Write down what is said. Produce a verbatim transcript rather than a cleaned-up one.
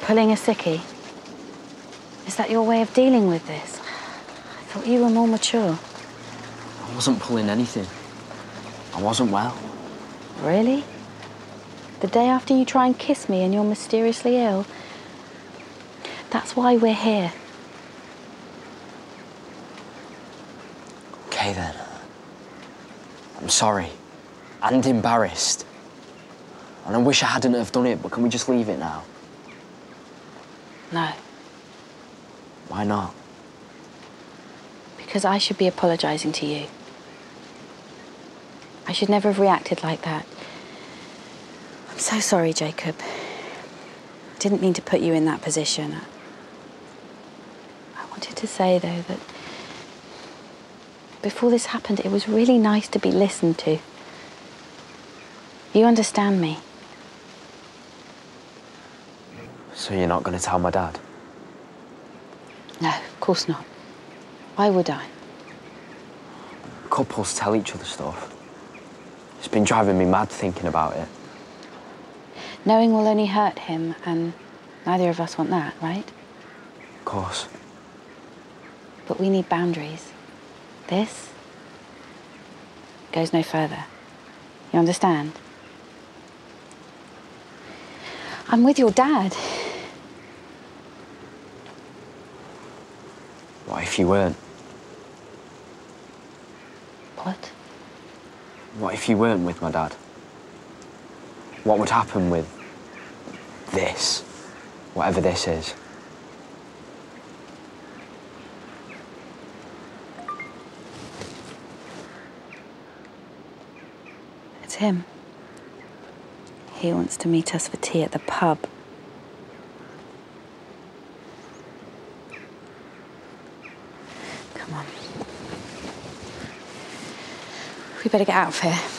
Pulling a sickie? Is that your way of dealing with this? I thought you were more mature. I wasn't pulling anything. I wasn't well. Really? The day after you try and kiss me and you're mysteriously ill? That's why we're here. OK, then. I'm sorry. And embarrassed. And I wish I hadn't have done it, but can we just leave it now? No. Why not? Because I should be apologising to you. I should never have reacted like that. I'm so sorry, Jacob. I didn't mean to put you in that position. I wanted to say, though, that before this happened, it was really nice to be listened to. You understand me. So you're not going to tell my dad? No, of course not. Why would I? Couples tell each other stuff. It's been driving me mad thinking about it. Knowing will only hurt him, and neither of us want that, right? Of course. But we need boundaries. This goes no further. You understand? I'm with your dad. What if you weren't? What? What if you weren't with my dad? What would happen with this? Whatever this is. It's him. He wants to meet us for tea at the pub. Come on. We better get out of here.